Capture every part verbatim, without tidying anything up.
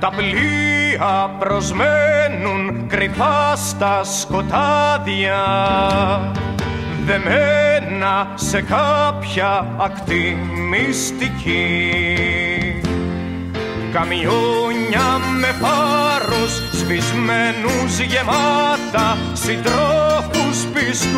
Τα πλοία προσμένουν κρυφά στα σκοτάδια, δεμένα σε κάποια ακτή μυστική. Καμιόνια με φάρους σβησμένους γεμάτα συντρόφους πιστούς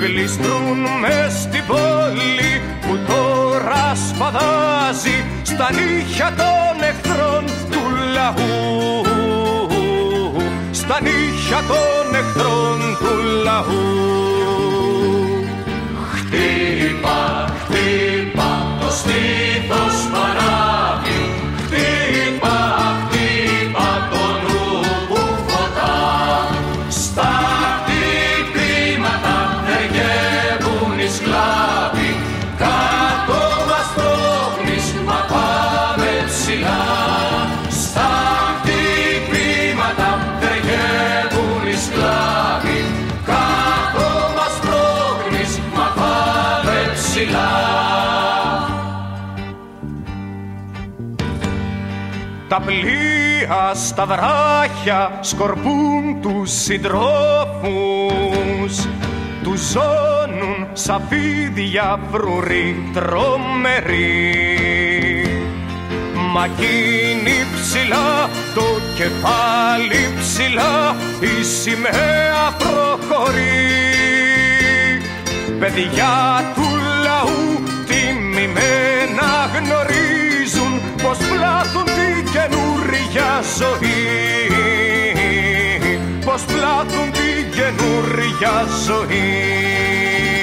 γλιστρούν μες στην πόλη που τώρα σπαδάζει στα νύχια των εχθρών του λαού, στα νύχια των εχθρών του λαού. Χτύπα, χτύπα το στήθος παράβει, χτύπα, χτύπα το νου που φωτά. Στα χτυπήματα τεργεύουν οι σκλάβοι, κάτω μας πρόχνεις μα πάμε ψηλά. Στα χτυπήματα τεργεύουν οι σκλάβοι, κάτω μας πρόχνεις μα πάμε ψηλά. Τα πλοία στα βράχια σκορπούν τους συντρόφους, τους ζώνουν σαν φίδια φρουροί τρομεροί. Μα κείνη ψηλά, το κεφάλι ψηλά, η σημαία προχωρεί. Παιδιά του λαού τιμημένα γνωρίζουν πως πλάθουν την καινούρια ζωή, πως πλάθουν την καινούρια ζωή.